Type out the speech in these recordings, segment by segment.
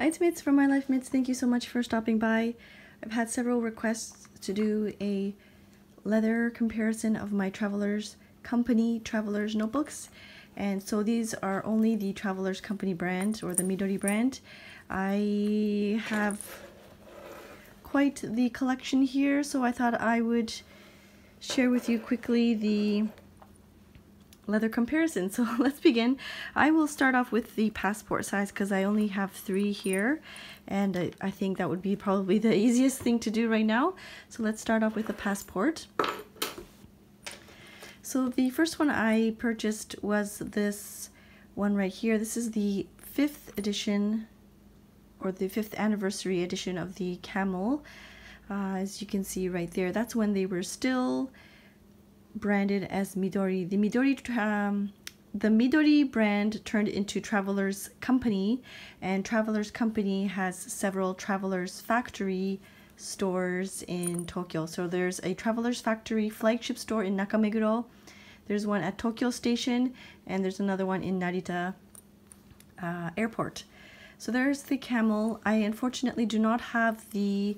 Hi, it's Mits from MyLifeMits. Thank you so much for stopping by. I've had several requests to do a leather comparison of my Traveler's Company Traveler's Notebooks. And so these are only the Traveler's Company brand or the Midori brand. I have quite the collection here, so I thought I would share with you quickly the leather comparison. So let's begin. I will start off with the passport size because I only have 3 here, and I think that would be probably the easiest thing to do right now. So let's start off with the passport. So the first one I purchased was this one right here. This is the 5th edition or the 5th anniversary edition of the camel. As you can see right there, that's when they were still branded as Midori. The Midori brand turned into Traveler's Company, and Traveler's Company has several Traveler's Factory stores in Tokyo. So there's a Traveler's Factory flagship store in Nakameguro, there's one at Tokyo Station, and there's another one in Narita Airport. So there's the camel. I unfortunately do not have the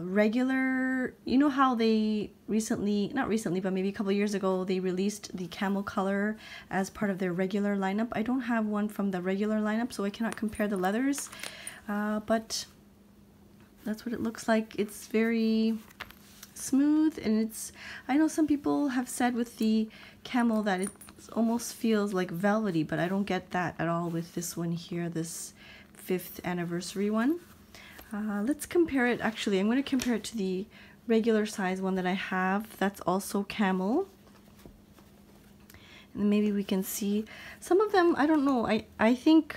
regular, you know how they recently, not recently, but maybe a couple years ago, they released the camel color as part of their regular lineup. I don't have one from the regular lineup, so I cannot compare the leathers, but that's what it looks like. It's very smooth, and it's, I know some people have said with the camel that it almost feels like velvety, but I don't get that at all with this one here, this 5th anniversary one. Let's compare it. Actually, I'm going to compare it to the regular size one that I have. That's also camel. And maybe we can see some of them. I don't know. I think,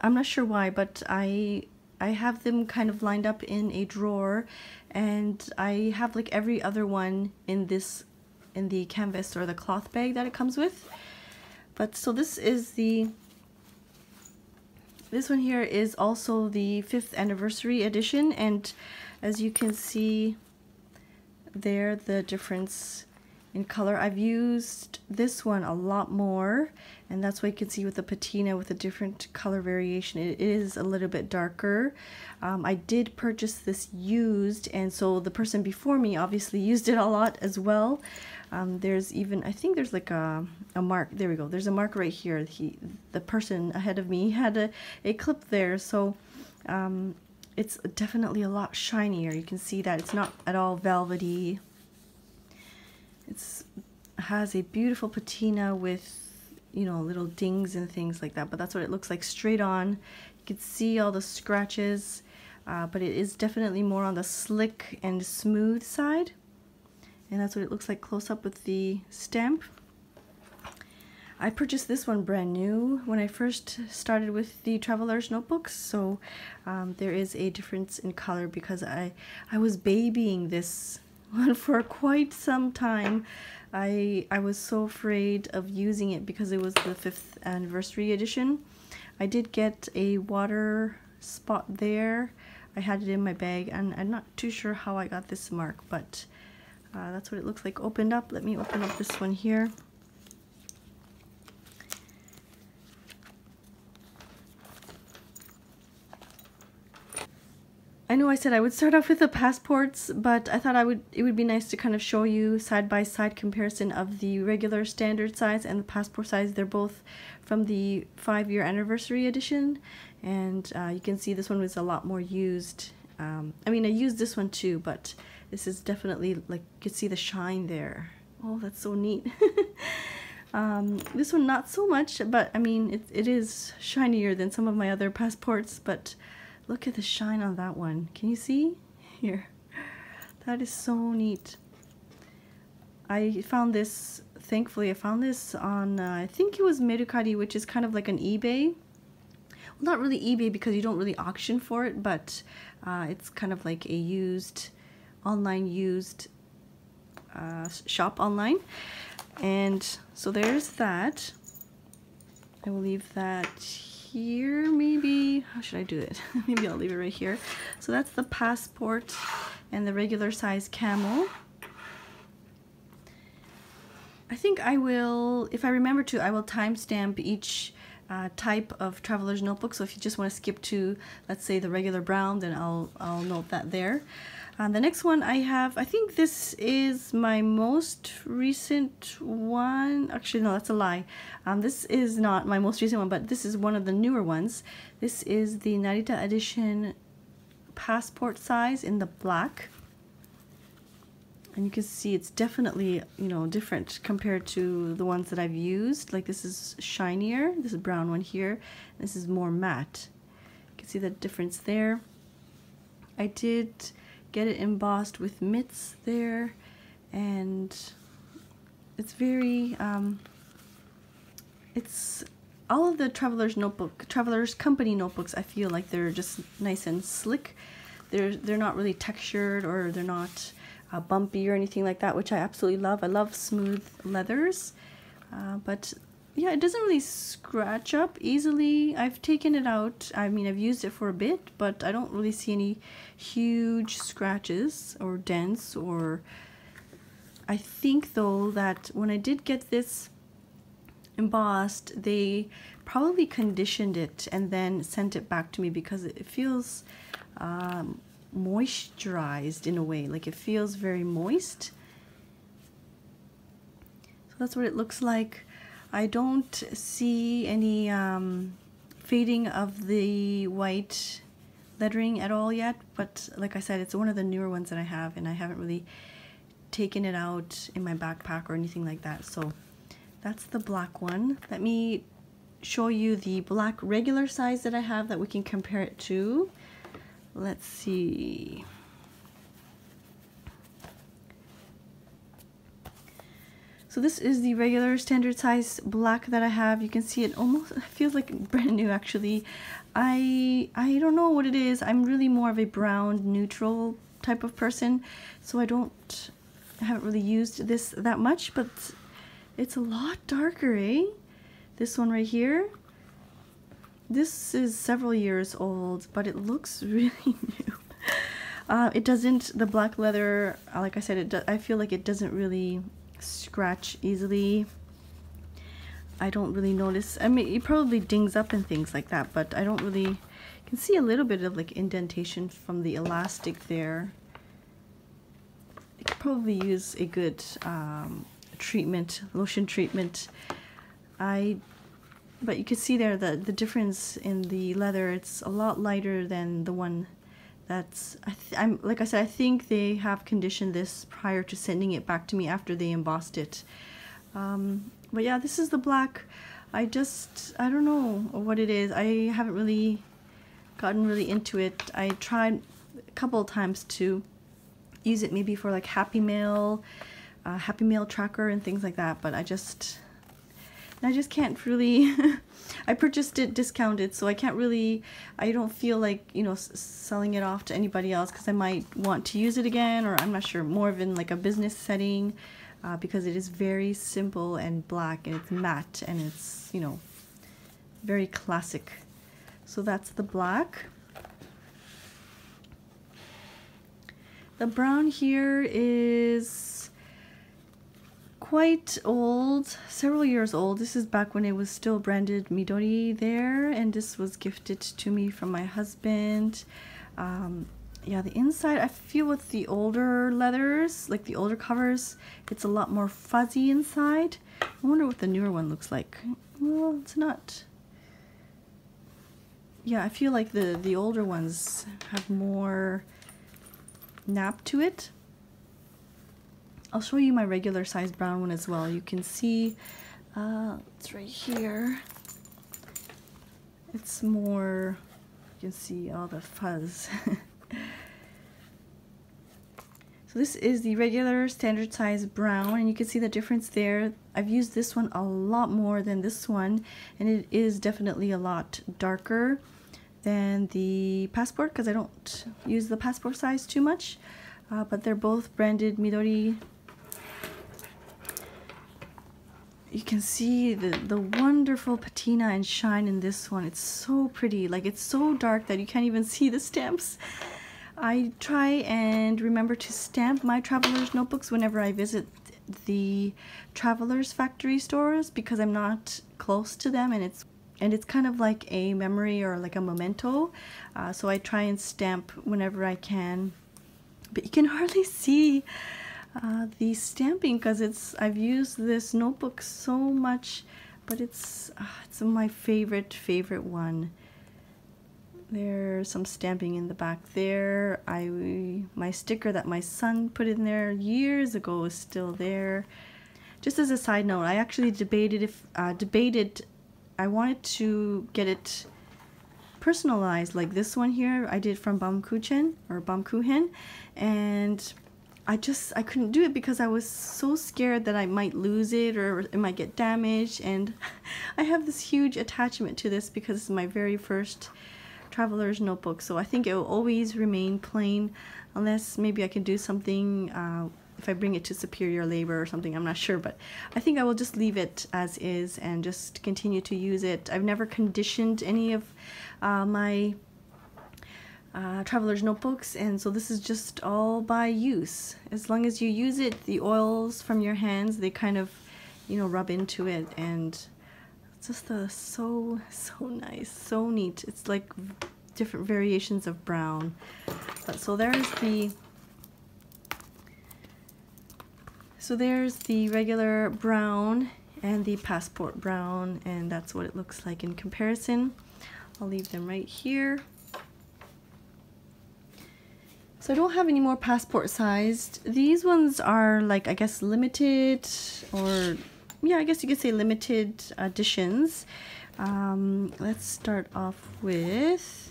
I'm not sure why, but I have them kind of lined up in a drawer, and I have like every other one in this, in the canvas or the cloth bag that it comes with. But so this is the, this one here is also the 5th anniversary edition, and as you can see there, the difference in color. I've used this one a lot more, and that's why you can see with the patina with a different color variation, it is a little bit darker. I did purchase this used, and so the person before me obviously used it a lot as well. There's even, I think there's like a mark, there we go, there's a mark right here. The person ahead of me had a clip there, so it's definitely a lot shinier. You can see that it's not at all velvety. It has a beautiful patina with, you know, little dings and things like that, but that's what it looks like straight on. You can see all the scratches, but it is definitely more on the slick and smooth side, and that's what it looks like close up with the stamp. I purchased this one brand new when I first started with the Traveler's Notebooks, so there is a difference in color because I was babying this one for quite some time. I was so afraid of using it because it was the 5th anniversary edition. I did get a water spot there. I had it in my bag, and I'm not too sure how I got this mark, but that's what it looks like opened up. Let me open up this one here. I know I said I would start off with the passports, but I thought it would be nice to kind of show you side-by-side comparison of the regular standard size and the passport size. They're both from the 5-year anniversary edition, and you can see this one was a lot more used. I mean, I used this one too, but this is definitely, like, you can see the shine there. Oh, that's so neat. This one not so much, but I mean, it is shinier than some of my other passports, but look at the shine on that one. Can you see? Here. That is so neat. I found this, thankfully, I found this on, I think it was Mercari, which is kind of like an eBay. Well, not really eBay because you don't really auction for it, but it's kind of like a used, online used shop online. And so there's that. I will leave that here. Here, maybe, how should I do it? Maybe I'll leave it right here. So that's the passport and the regular size camel. I think I will, if I remember to, I will timestamp each type of Traveler's Notebook. So if you just want to skip to, let's say, the regular brown, then I'll note that there. The next one I have, I think this is my most recent one. Actually, no, that's a lie. This is not my most recent one, but this is one of the newer ones. This is the Narita Edition passport size in the black. And you can see it's definitely, you know, different compared to the ones that I've used. Like this is shinier, this is brown one here, this is more matte. You can see the difference there. I did get it embossed with mitts there, and it's very, it's all of the Traveler's Company notebooks, I feel like they're just nice and slick. They're not really textured, or they're not bumpy or anything like that, which I absolutely love. I love smooth leathers, but yeah, it doesn't really scratch up easily. I've taken it out, I mean, I've used it for a bit, but I don't really see any huge scratches or dents. Or I think though that when I did get this embossed, they probably conditioned it and then sent it back to me, because it feels moisturized in a way, like it feels very moist. So that's what it looks like. I don't see any fading of the white lettering at all yet, but like I said, it's one of the newer ones that I have, and I haven't really taken it out in my backpack or anything like that. So that's the black one. Let me show you the black regular size that I have that we can compare it to. Let's see. So this is the regular standard size black that I have. You can see it almost feels like brand new actually. I don't know what it is. I'm really more of a brown neutral type of person, so I haven't really used this that much, but it's a lot darker, eh? This one right here. This is several years old, but it looks really new. It doesn't, the black leather, like I said, I feel like it doesn't really scratch easily. I don't really notice. I mean, it probably dings up and things like that, but I don't really, you can see a little bit of like indentation from the elastic there. It could probably use a good treatment, lotion treatment. But you can see there the difference in the leather. It's a lot lighter than the one that's, I'm like I said, I think they have conditioned this prior to sending it back to me after they embossed it. But yeah, this is the black. I don't know what it is. I haven't really gotten really into it. I tried a couple of times to use it maybe for like Happy Mail tracker and things like that, but I just can't really. I purchased it discounted, so I can't really, I don't feel like, you know, selling it off to anybody else, because I might want to use it again, or I'm not sure, more of in like a business setting, because it is very simple and black, and it's matte, and it's, you know, very classic. So that's the black. The brown here is quite old, several years old. This is back when it was still branded Midori there, and this was gifted to me from my husband. Yeah, the inside, I feel with the older leathers, like the older covers, it's a lot more fuzzy inside. I wonder what the newer one looks like. Well, it's not. Yeah, I feel like the older ones have more nap to it. I'll show you my regular size brown one as well. You can see, it's right here. It's more, you can see all the fuzz. So this is the regular standard size brown, and you can see the difference there. I've used this one a lot more than this one, and it is definitely a lot darker than the passport, because I don't use the passport size too much. But they're both branded Midori. You can see the wonderful patina and shine in this one. It's so pretty. Like, it's so dark that you can't even see the stamps. I try and remember to stamp my Traveler's Notebooks whenever I visit the Traveler's Factory stores, because I'm not close to them, and it's And it's kind of like a memory or like a memento. So I try and stamp whenever I can. But you can hardly see the stamping because I've used this notebook so much. But it's my favorite one. There's some stamping in the back there. My sticker that my son put in there years ago is still there. Just as a side note, I actually debated I wanted to get it personalized like this one here I did from Baumkuchen or Baumkuchen, and I couldn't do it because I was so scared that I might lose it or it might get damaged. And I have this huge attachment to this because it's my very first Traveler's Notebook, so I think it will always remain plain unless maybe I can do something if I bring it to Superior Labor or something, I'm not sure, but I think I will just leave it as is and just continue to use it. I've never conditioned any of my Traveler's Notebooks, and so this is just all by use. As long as you use it, the oils from your hands, they kind of, you know, rub into it, and it's just so nice, so neat. It's like different variations of brown. But so there's the regular brown and the passport brown, and that's what it looks like in comparison. I'll leave them right here. So I don't have any more passport sized. These ones are like, I guess, limited, or yeah, I guess you could say limited editions. Let's start off with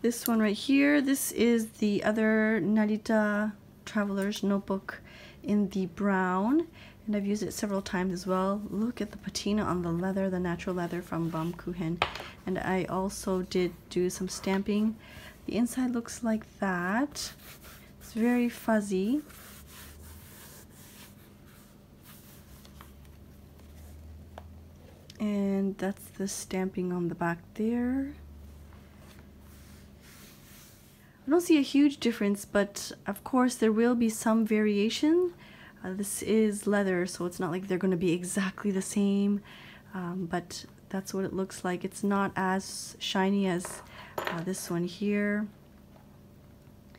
this one right here. This is the other Narita Traveler's Notebook in the brown, and I've used it several times as well. Look at the patina on the leather, the natural leather from Baumkuchen. And I also did do some stamping. The inside looks like that. It's very fuzzy. And that's the stamping on the back there. I don't see a huge difference, but of course there will be some variation. This is leather, so it's not like they're going to be exactly the same, but that's what it looks like. It's not as shiny as this one here. You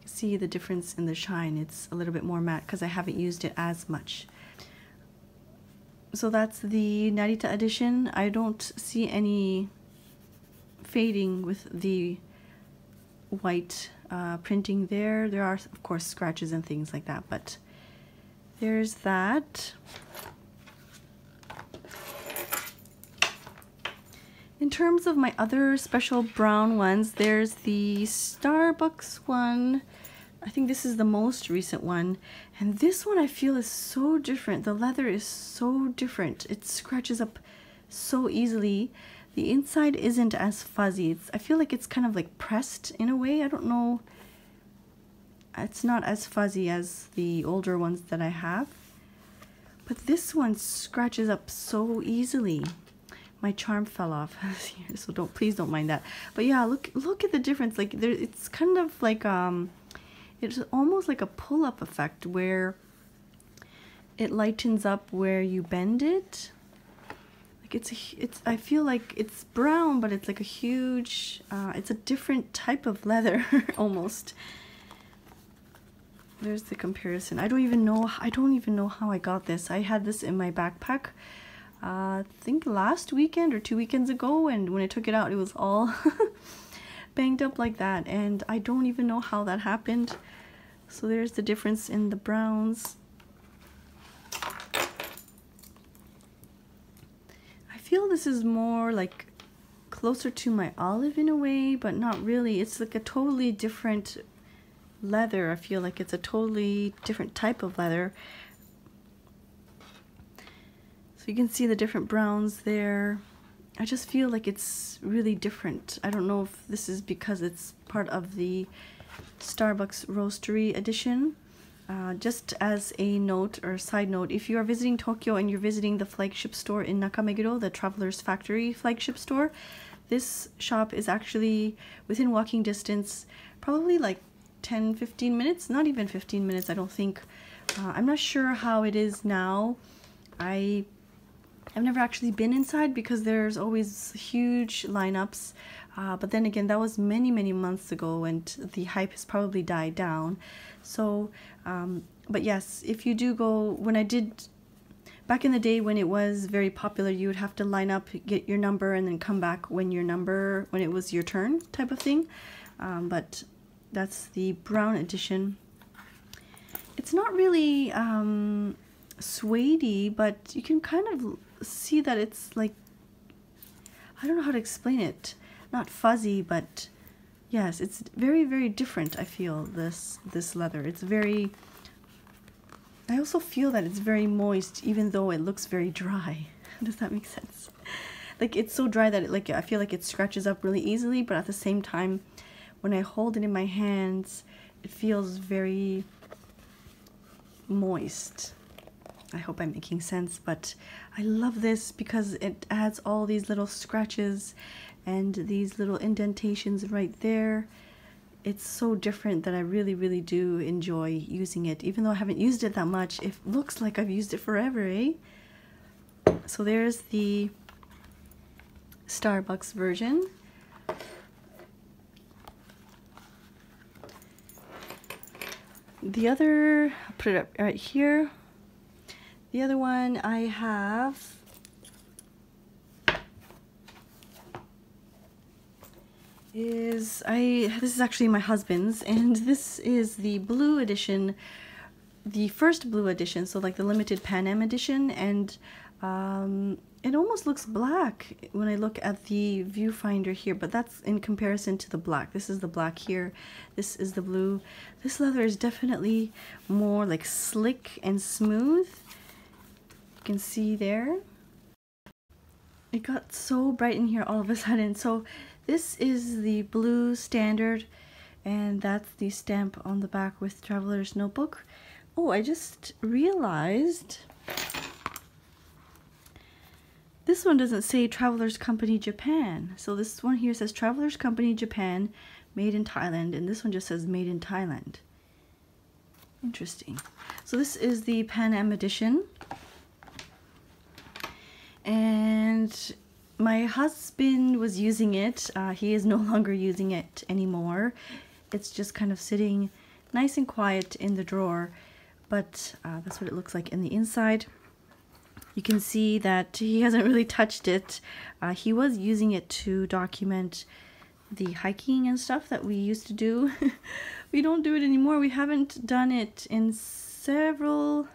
can see the difference in the shine. It's a little bit more matte because I haven't used it as much. So that's the Narita edition. I don't see any fading with the white printing there. There are, of course, scratches and things like that, but there's that. In terms of my other special brown ones, there's the Starbucks one. I think this is the most recent one, and this one I feel is so different. The leather is so different. It scratches up so easily. The inside isn't as fuzzy. I feel like it's kind of like pressed in a way. I don't know. It's not as fuzzy as the older ones that I have. But this one scratches up so easily. My charm fell off here, so please don't mind that. But yeah, look at the difference. Like there, it's kind of like it's almost like a pull-up effect where it lightens up where you bend it. I feel like it's brown, but it's like a huge, it's a different type of leather almost. There's the comparison. I don't even know how I got this. I had this in my backpack, I think last weekend or 2 weekends ago, and when I took it out, it was all banged up like that, and I don't even know how that happened. So there's the difference in the browns. I feel this is more like closer to my olive in a way, but not really. It's like a totally different leather. I feel like it's a totally different type of leather. So you can see the different browns there. I just feel like it's really different. I don't know if this is because it's part of the Starbucks Roastery edition. Just as a note or side note, if you are visiting Tokyo and you're visiting the flagship store in Nakameguro, the Traveler's Factory flagship store, this shop is actually within walking distance, probably like 10-15 minutes, not even 15 minutes, I don't think. I'm not sure how it is now I've never actually been inside because there's always huge lineups, but then again, that was many, many months ago and the hype has probably died down. So, but yes, if you do go, when I did, back in the day when it was very popular, you would have to line up, get your number, and then come back when your number, when it was your turn type of thing. But that's the brown edition. It's not really suede-y, but you can kind of see that it's like, I don't know how to explain it, not fuzzy, but yes, it's very, very different. I feel this leather, it's very, I also feel that it's very moist even though it looks very dry. Does that make sense? Like, it's so dry that it, like, I feel like it scratches up really easily, but at the same time when I hold it in my hands it feels very moist. I hope I'm making sense, but I love this because it adds all these little scratches and these little indentations right there. It's so different that I really, really do enjoy using it. Even though I haven't used it that much, it looks like I've used it forever, eh? So there's the Starbucks version. The other, I'll put it up right here. The other one I have is, this is actually my husband's, and this is the blue edition, the first blue edition, so like the limited Pan Am edition, and it almost looks black when I look at the viewfinder here, but that's in comparison to the black. This is the black here, this is the blue. This leather is definitely more like slick and smooth. You can see there. It got so bright in here all of a sudden. So this is the blue standard, and that's the stamp on the back with Traveler's Notebook. Oh, I just realized this one doesn't say Traveler's Company Japan. So this one here says Traveler's Company Japan, made in Thailand, and this one just says made in Thailand. Interesting. So this is the Pan Am edition, and my husband was using it. He is no longer using it anymore. It's just kind of sitting nice and quiet in the drawer, but that's what it looks like in the inside. You can see that he hasn't really touched it. He was using it to document the hiking and stuff that we used to do. We don't do it anymore. We haven't done it in several,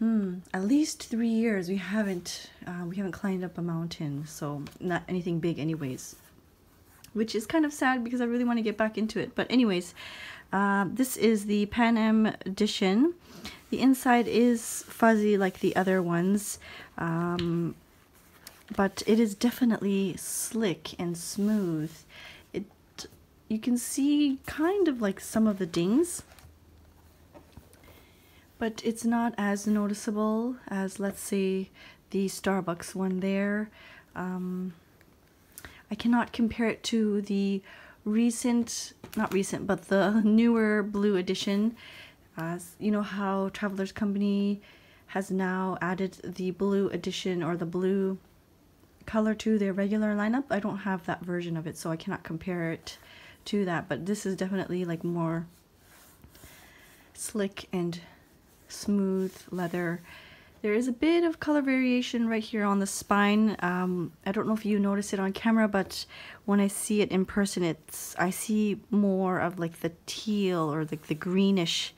at least 3 years. We haven't climbed up a mountain, so not anything big anyways, which is kind of sad because I really want to get back into it. But anyways, this is the Pan Am edition. The inside is fuzzy like the other ones, but it is definitely slick and smooth. You can see kind of like some of the dings, but it's not as noticeable as, let's say, the Starbucks one there. I cannot compare it to the the newer blue edition. You know how Traveler's Company has now added the blue edition or the blue color to their regular lineup? I don't have that version of it, so I cannot compare it to that, but this is definitely like more slick and smooth leather. There is a bit of color variation right here on the spine. I don't know if you notice it on camera, but when I see it in person, I see more of like the teal or like the greenish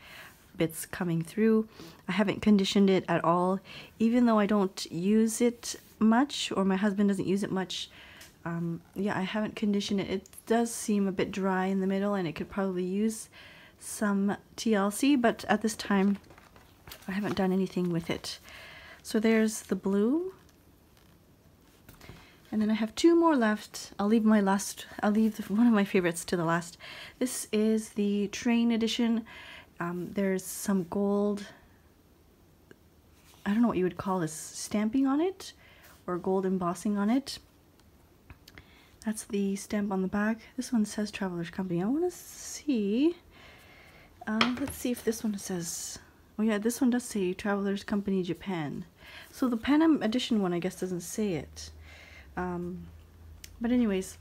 bits coming through. I haven't conditioned it at all, even though I don't use it much, or my husband doesn't use it much. Yeah, I haven't conditioned it. It does seem a bit dry in the middle, and it could probably use some TLC, but at this time I haven't done anything with it. So there's the blue, and then I have two more left. I'll leave one of my favorites to the last. This is the train edition. There's some gold, I don't know what you would call this, stamping on it or gold embossing on it. That's the stamp on the back. This one says Traveler's Company. I want to see, let's see if this one says, oh yeah, this one does say Traveler's Company Japan. So the Pan Am edition one, I guess, doesn't say it. But anyways,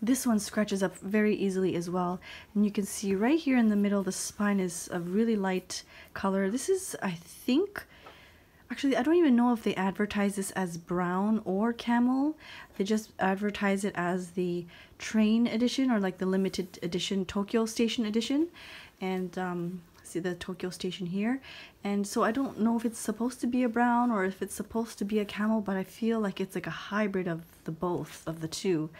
this one scratches up very easily as well. And you can see right here in the middle, the spine is a really light color. This is, I think, actually, I don't even know if they advertise this as brown or camel. They just advertise it as the train edition, or like the limited edition Tokyo Station edition. And see the Tokyo Station here. And so I don't know if it's supposed to be a brown or if it's supposed to be a camel, but I feel like it's like a hybrid of the both of the two.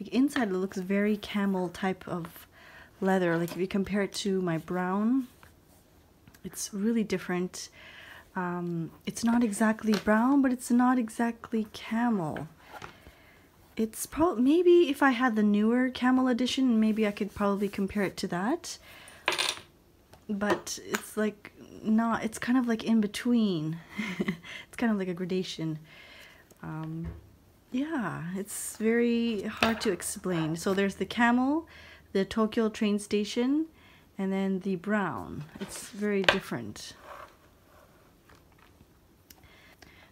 Like inside, it looks very camel type of leather. Like if you compare it to my brown, it's really different. It's not exactly brown, but it's not exactly camel. It's probably, maybe if I had the newer camel edition, maybe I could probably compare it to that. But it's like not, it's kind of like in between. It's kind of like a gradation. Yeah, it's very hard to explain. So there's the camel, the Tokyo train station, and then the brown. It's very different.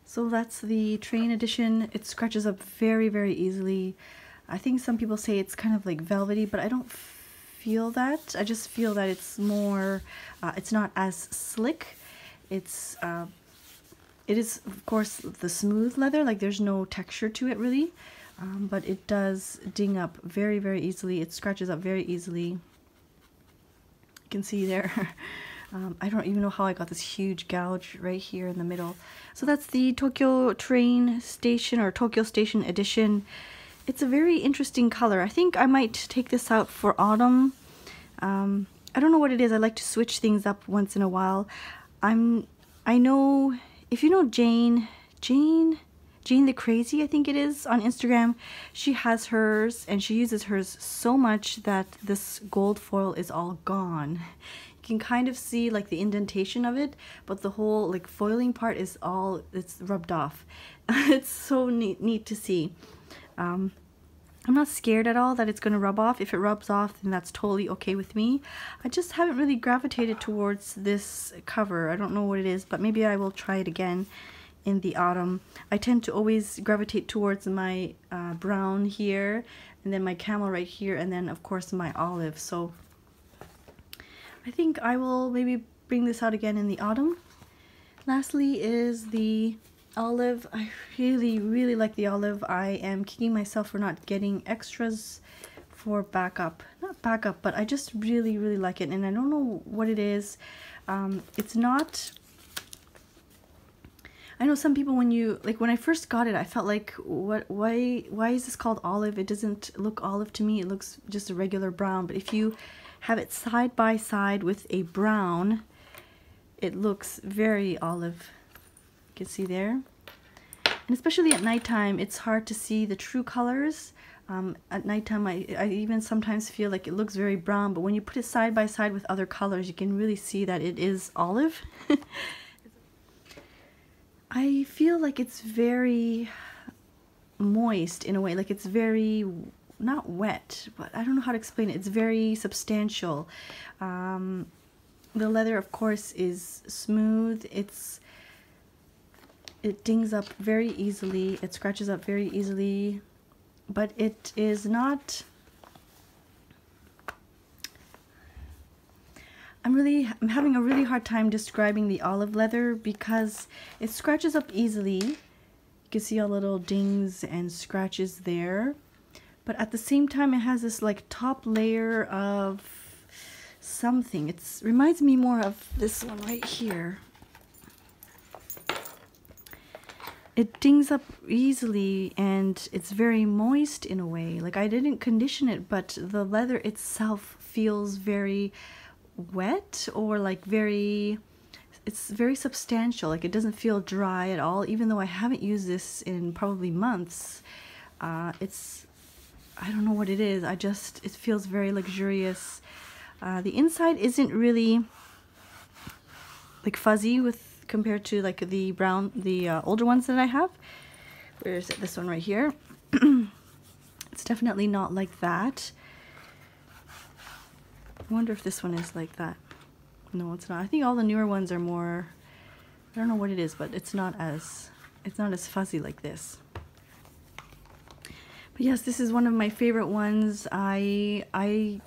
So that's the train edition. It scratches up very, very easily. I think some people say it's kind of like velvety, but I don't feel that. I just feel that it's more, it's not as slick. It's, it is, of course, the smooth leather. Like there's no texture to it really, but it does ding up very, very easily. It scratches up very easily. You can see there. I don't even know how I got this huge gouge right here in the middle. So that's the Tokyo Train Station or Tokyo Station Edition. It's a very interesting color. I think I might take this out for autumn. I don't know what it is. I like to switch things up once in a while. I know, if you know Jane the Crazy, I think it is, on Instagram, she has hers and she uses hers so much that this gold foil is all gone. Can kind of see like the indentation of it, but the whole like foiling part is all, it's rubbed off. It's so neat to see. I'm not scared at all that it's going to rub off. If it rubs off, then that's totally okay with me. I just haven't really gravitated towards this cover. I don't know what it is, but maybe I will try it again in the autumn. I tend to always gravitate towards my brown here, and then my camel right here, and then of course my olive. So I think I will maybe bring this out again in the autumn. Lastly is the olive. I really, really like the olive. I am kicking myself for not getting extras for backup. Not backup, but I just really, really like it. And I don't know what it is. It's not... I know some people, when you, like when I first got it, I felt like, what, why is this called olive? It doesn't look olive to me. It looks just a regular brown. But if you have it side by side with a brown, it looks very olive. You can see there. And especially at nighttime, it's hard to see the true colors. At nighttime, I even sometimes feel like it looks very brown, but when you put it side by side with other colors, you can really see that it is olive. I feel like it's very moist in a way, like it's very, not wet, but I don't know how to explain it. It's very substantial. The leather, of course, is smooth. It dings up very easily. It scratches up very easily, but it is not... I'm having a really hard time describing the olive leather because it scratches up easily. You can see all the little dings and scratches there. But at the same time, it has this like top layer of something. It reminds me more of this one right here. It dings up easily and it's very moist in a way. Like I didn't condition it, but the leather itself feels very wet, or like very, it's very substantial. Like it doesn't feel dry at all, even though I haven't used this in probably months. It's... I don't know what it is. It feels very luxurious. The inside isn't really like fuzzy with compared to like the brown, the older ones that I have. Where is it? This one right here. It's definitely not like that. I wonder if this one is like that. No, it's not. I think all the newer ones are more I don't know what it is, but it's not as fuzzy like this. But yes, this is one of my favorite ones. I'm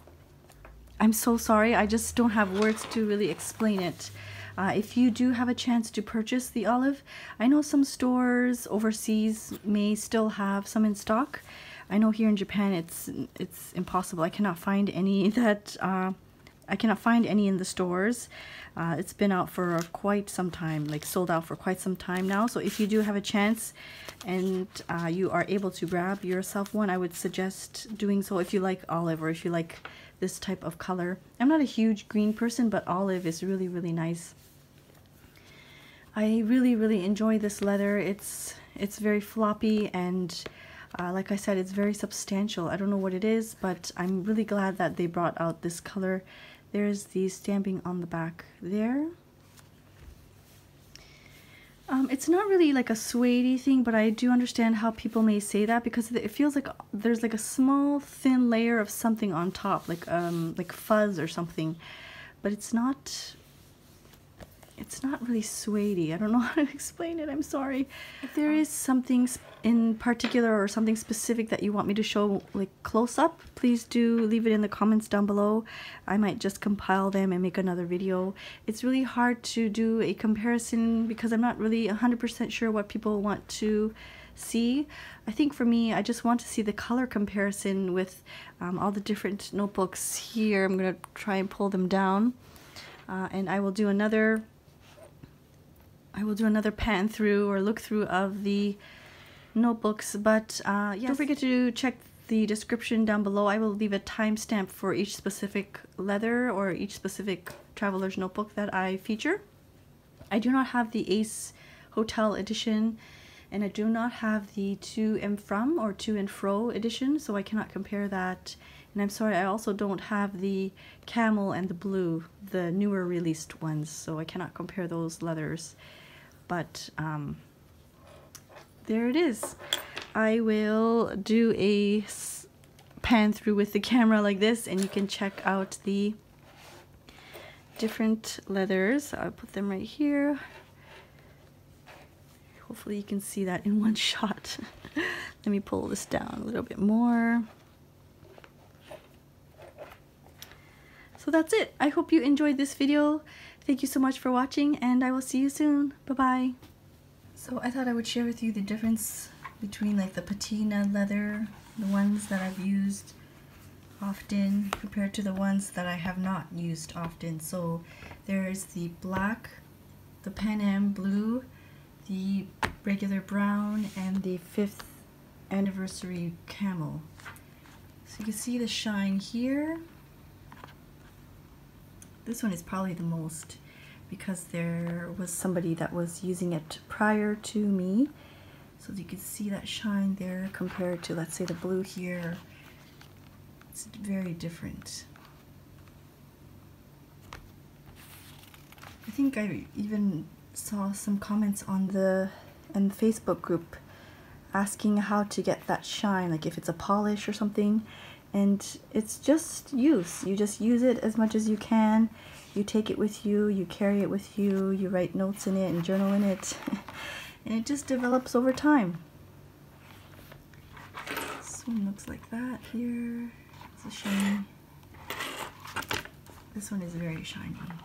so sorry, I just don't have words to really explain it. If you do have a chance to purchase the olive, I know some stores overseas may still have some in stock. I know here in Japan it's impossible. I cannot find any that in the stores. It's been out for quite some time, like sold out for quite some time now. So if you do have a chance and you are able to grab yourself one, I would suggest doing so if you like olive or if you like this type of color. I'm not a huge green person, but olive is really, really nice. I really, really enjoy this leather. It's very floppy and like I said, it's very substantial. I don't know what it is, but I'm really glad that they brought out this color. There's the stamping on the back there. It's not really like a suede-y thing, but I do understand how people may say that because it feels like there's like a small thin layer of something on top, like fuzz or something, but it's not really suede-y. I don't know how to explain it. I'm sorry. If there is something in particular or something specific that you want me to show like close up, please do leave it in the comments down below. I might just compile them and make another video. It's really hard to do a comparison because I'm not really 100% sure what people want to see. I think for me, I just want to see the color comparison with all the different notebooks here. I'm going to try and pull them down, and I will do another pan through or look through of the notebooks, but yes, don't forget to check the description down below. I will leave a timestamp for each specific leather or each specific traveler's notebook that I feature. I do not have the Ace Hotel edition, and I do not have the To and From or To and Fro edition, so I cannot compare that. And I'm sorry, I also don't have the camel and the blue, the newer released ones, so I cannot compare those leathers. But there it is. I will do a pan through with the camera like this, and you can check out the different leathers. I'll put them right here. Hopefully you can see that in one shot. Let me pull this down a little bit more. So that's it. I hope you enjoyed this video. Thank you so much for watching, and I will see you soon. Bye-bye. So I thought I would share with you the difference between like the patina leather, the ones that I've used often compared to the ones that I have not used often. So there's the black, the Pan Am blue, the regular brown, and the 5th anniversary camel. So you can see the shine here. This one is probably the most because there was somebody that was using it prior to me. So you can see that shine there compared to, let's say, the blue here. It's very different. I think I even saw some comments on the Facebook group asking how to get that shine, like if it's a polish or something, and it's just use. You just use it as much as you can. You take it with you, you carry it with you, you write notes in it and journal in it, and it just develops over time. This one looks like that here. It's a shiny. This one is very shiny.